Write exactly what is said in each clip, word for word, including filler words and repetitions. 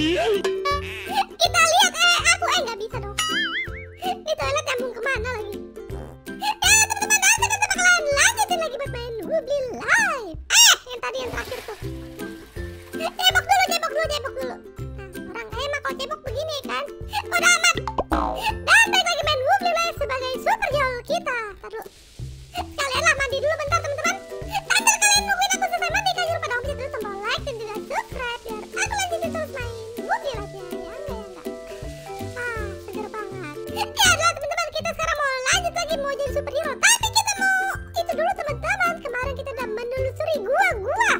Kita lihat, eh aku eh nggak bisa dong. Di toilet nyambung kemana lagi? Eh teman-teman, aku tetap bakalan lanjutin lagi buat main Ruby Live. Eh yang tadi yang terakhir tuh. Cebok dulu, cebok dulu, cebok dulu. Nah, orang eh mah kalau cebok begini kan, udah amat. Dan balik lagi main Ruby Live sebagai super girl kita. Ntar dulu. Kalianlah mandi dulu bentar teman-teman. Sambil kalian nungguin aku selesai mandi, kalian lupa dong pencet tombol like dan juga subscribe biar aku lanjutin terus main Ruby Live ya. Ya enggak, ya enggak. Ah seger banget. Ya adalah teman-teman, kita sekarang mau lanjut lagi mau jadi super hero. Tapi kita mau itu dulu teman-teman. Kemarin kita udah menelusuri gua-gua.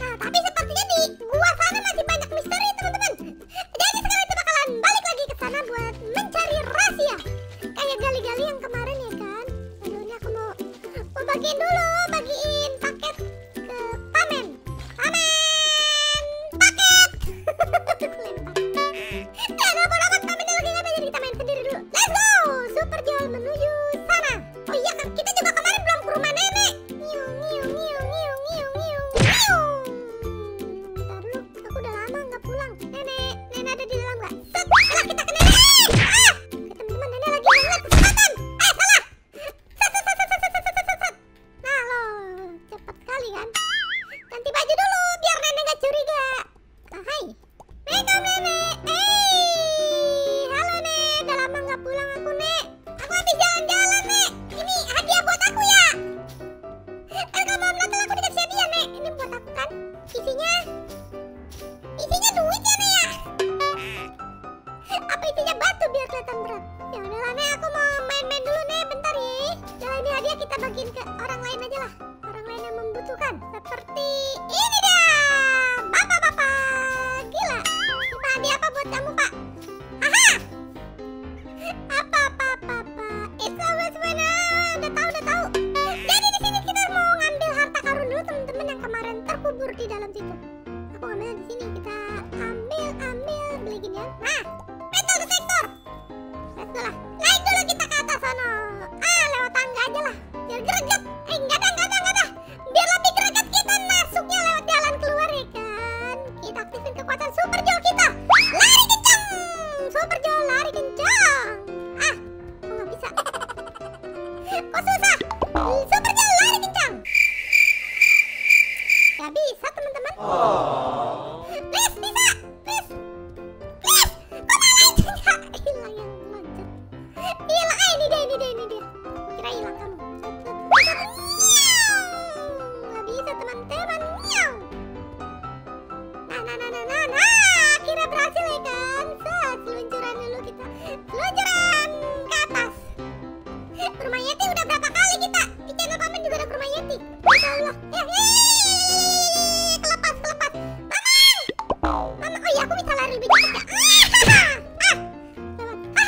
Nah tapi sepertinya di gua sana masih banyak misteri teman-teman. Jadi sekarang kita bakalan balik lagi ke sana buat mencari rahasia. Kayak gali-gali yang kemarin ya kan. Aduhnya aku mau bagiin dulu, bagiin paket ke Pamen. Pamen, paket. Aku lempar. Ya udah bodo amat, Pamennya lagi ngapain, jadi kita main sendiri dulu. Let's go, super jual menuju sana. Oh iya kan, kita juga kemarin belum ke rumah nenek. Ngiu, ngiu, ngiu, ngiu, ngiu, ngiu, ngiu. Bentar dulu, aku udah lama nggak pulang. Nenek, nenek ada di dalam nggak? Set, alah kita ke nenek. Ah, teman-teman nenek lagi banget kesempatan. Eh salah. Nah lo, cepat sekali kan. Ganti baju dulu biar nenek gak curiga. Ah, hai, make up nenek. Hey, halo nek, udah lama gak pulang aku nek. Aku habis jalan-jalan nek. Ini hadiah buat aku ya. Kan kalau malam Natal aku dikasih hadiah nek. Ini buat aku kan. Isinya, isinya duit ya nek ya. Apa isinya batu biar kelihatan berat. Ya udahlah nek, aku mau main-main dulu nek, bentar ya. Nah ini hadiah kita bagiin ke orang lain aja lah. Orang lain yang membutuhkan. Seperti ini dia, bapak-bapak. Gila. Ini Pak, hadiah apa buat kamu pak? Aha. Apa, apa, apa, apa. It's always winner. Udah tahu, udah tahu. Jadi di sini kita mau ngambil harta karun dulu teman-teman yang kemarin terkubur di dalam situ. Aku ngambil di sini. Kita ambil, ambil, beli gini ya. Nah, metal detector. Let's go lah. Naik dulu kita ke atas sana. Ah, lewat tangga aja lah. Biar greget. Eh, enggak ada, enggak ada, enggak ada. Biar lebih greget kita masuknya lewat jalan keluar ya kan. Kita aktifin kekuatan super jol kita. Lari kencang. Super jol lari kencang. Ah, aku nggak bisa. Kok susah? Super jol lari kencang. Gak bisa teman-teman. Please bisa. Please. Please. Kok malah itu nggak hilang yang loncat. Hilang, ah ini dia, ini dia, ini dia. Kira hilang kamu. Gak bisa teman-teman. Nah, nah, nah, nah, nah, nah. Kira berhasil ya kan. Set, seluncuran dulu kita. Seluncuran ke atas. Ke rumah Yeti udah berapa kali kita. Di channel Paman juga ada ke rumah Yeti. Kita ulang. Ya, yeay. Kelepas, kelepas. Paman. Mama, oh iya aku bisa lari lebih cepat ya. Ah, ah. Lewat. Ah, ah.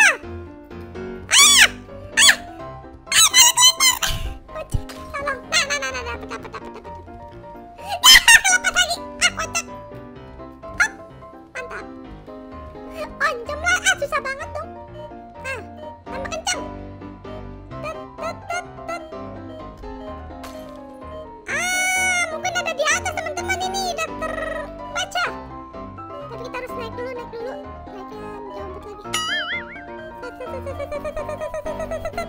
Ah. Ah, malah kelempar. Kocak, tolong. Nah, nah, nah, nah, dapet, dapet, dapet, dapet. Ya, kelepas lagi. Ah, kocak. Hop, mantap. Oncom lah, ah susah banget dong. Ah, tambah kencang. Tet, tet, tet, tet. Ah, mungkin ada di atas teman-teman, ini udah terbaca. Tapi kita harus naik dulu, naik dulu. Naikkan jombut lagi. Set, set, set, set, set, set, set, set, set, set, set.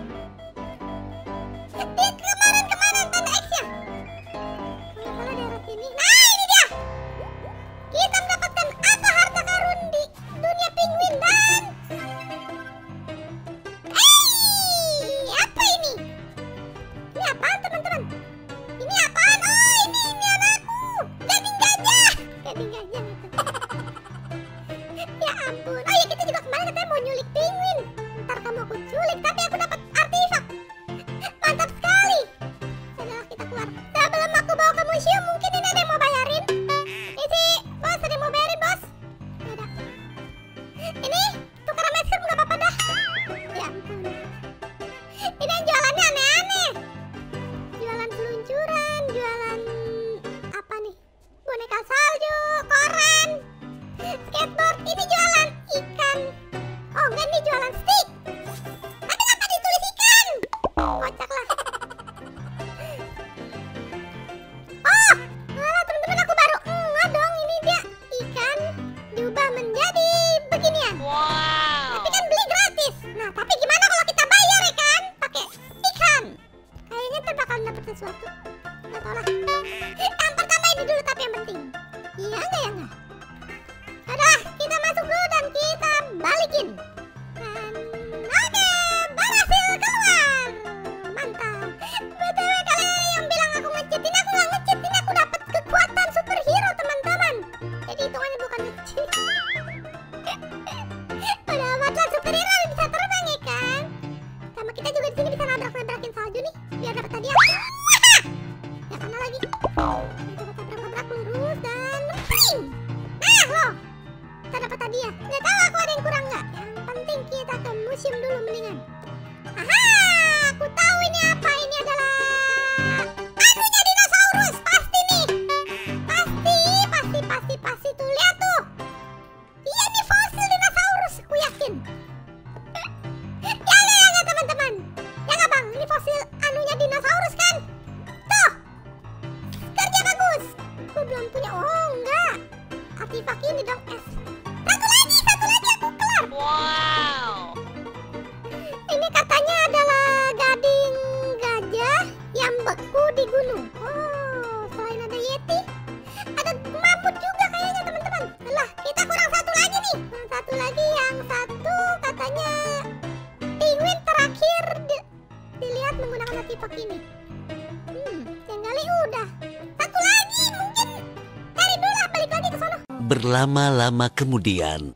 Di kemarin-kemarin tanda X-nya. Kalau nggak salah daerah sini. Nah, ini dia. Kita mendapatkan apa harta karun di dunia penguin dan hey, apa ini? Ini apaan teman-teman? Ini apaan? Oh ini, ini anakku. Gading gajah. Gading gajah itu. Ya ampun. Oh ya kita juga kemarin katanya mau nyulik penguin. Ntar kamu aku culik. Tapi aku dapat artefak. Mantap sekali. Sudahlah kita keluar. Sebelum aku bawa ke museum, mungkin ini ada yang mau bayarin. Isi, bos ada yang mau bayarin bos? Nggak ada. Ini tukar sama es krim nggak apa-apa dah. Ya ampun. Ini yang jualannya aneh-aneh. Jualan peluncuran, jualan apa nih? Boneka salju, koran, skateboard. Ini jualan ikan. Oh enggak, ini jualan stick. Tapi kenapa ditulis ikan? Kocak lah. Oh, malah teman-teman aku baru enggak dong. Ini dia ikan diubah menjadi bikin. Hmm, Oke, berhasil keluar. Mantap. B T W kalian yang bilang aku ngecheatin, aku gak ngecheatin, aku dapat kekuatan superhero teman-teman. Jadi hitungannya bukan ngecheat. Udah bakal superhero bisa terbang ya kan. Sama kita juga di sini bisa nabrak-nabrakin salju nih biar dapat hadiah. Ya sana lagi. Dia nggak tahu aku ada yang kurang nggak. Yang penting kita ke museum dulu mendingan. Aha, aku tahu ini apa. Ini adalah adunya dinosaurus pasti nih. Pasti, pasti, pasti, pasti tuh lihat tuh. Iya ini fosil dinosaurus, aku yakin. Ya ya ya teman-teman. Ya nggak bang, ini fosil anunya dinosaurus kan? Tuh, kerja bagus. Aku belum punya. Oh enggak, artifak ini dong es. Wow. Ini katanya adalah gading gajah yang beku di gunung. Oh, selain ada yeti, ada mamut juga kayaknya teman-teman. Lah, kita kurang satu lagi nih. Kurang satu lagi, yang satu katanya penguin terakhir di dilihat menggunakan artefak ini. Hmm, tinggal udah. Satu lagi mungkin. Cari dulu lah, balik lagi ke sana. Berlama-lama kemudian.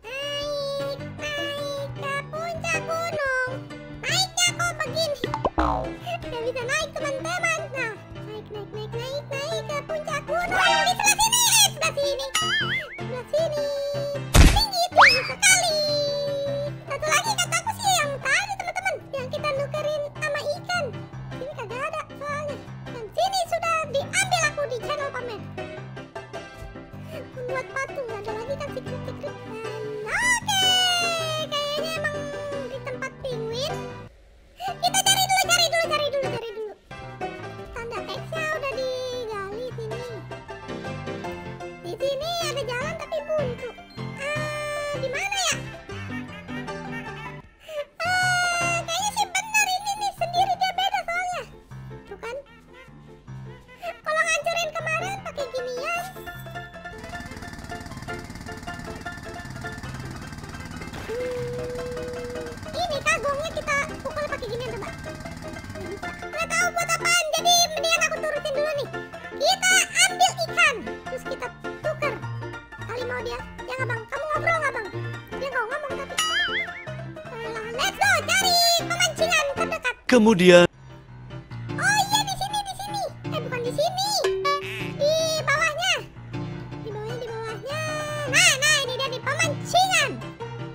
Kemudian, oh iya di sini di sini, eh bukan di sini, di bawahnya, di bawahnya di bawahnya, nah nah ini dia di pemancingan,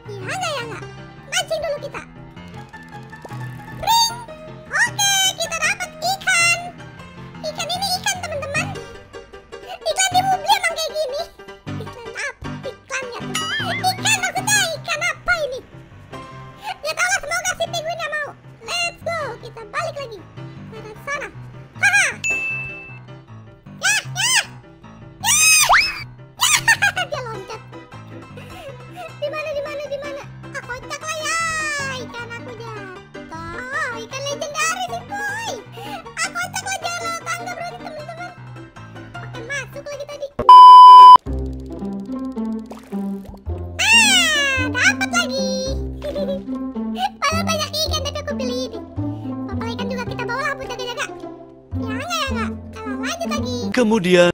iya nggak ya nggak, mancing dulu kita, ring, oke kita dapat ikan, ikan ini ikan teman-teman, iklan di mobil emang kayak gini, iklan apa, iklan ya, ikan maksudnya ikan apa ini, nggak tahu lah semoga si penguin nggak mau. Let's go, kita balik lagi ke arah sana. Haha. Ya, ya, ya, ya. Dia loncat. Di mana, di mana, di mana? Aku loncat lah ya. Ikan aku jatuh. Ikan legendaris sih boy. Aku loncat lah jalan tangga berarti teman-teman. Oke masuk lagi tadi. Ah, dapat lagi. Padahal banyak ikan tapi aku pilih ini. Papa ikan juga kita bawa lah buat jaga-jaga. Ya enggak ya enggak. Kalau lanjut lagi. Kemudian.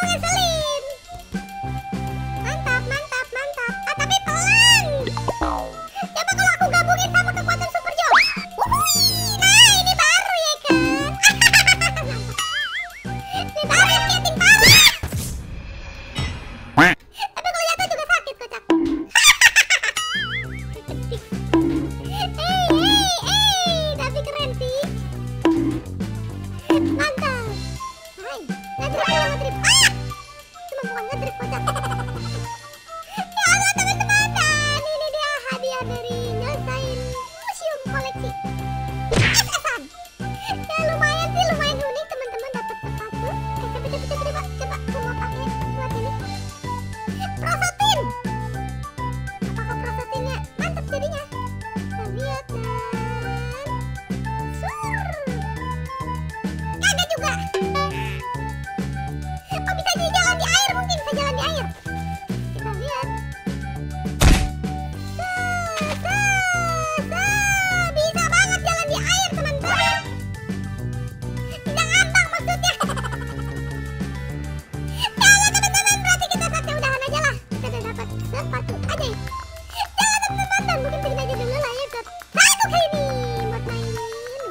Oh, ngeselin. Mantap, mantap, mantap. Ah, tapi pelan. Coba kalau aku gabungin sama kekuatan Super Joe. Wuhui. Nah, ini baru ya kan. Ini baru ya, skating parah. Tapi kalau jatuh juga sakit, kocak. Hei, hei, hei. Tapi keren sih. Mantap. Hai, ngedrip, ngedrip. Ah! Cuma bukan ngedrip, kocak. Ya Allah, teman-teman. Ini dia hadiah dari nyelesain museum koleksi es-esan. Ya lumayan sih, lumayan unik. Teman-teman dapat sepatu. Eh, tapi, tapi, tapi, coba, coba. Aku mau pakai buat ini. Prosotin. Apakah prosotinnya mantap jadinya? Kita lihat dan... Sur. Kagak juga. Oh, bisa jadi jalan di air, mungkin bisa jalan di air. Kita lihat. Tuh, tuh, tuh. Bisa banget jalan di air, teman-teman. Tidak ngambang maksudnya. Ya Allah, teman-teman, berarti kita saatnya udahan aja lah. Kita udah dapat sepatu ajaib. Ya Allah, teman-teman, dan mungkin kita aja dulu lah ya buat satu kali ini buat main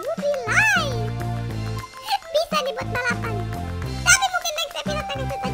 Whoopi Life. Bisa dibuat balapan. Tapi mungkin next episode akan kita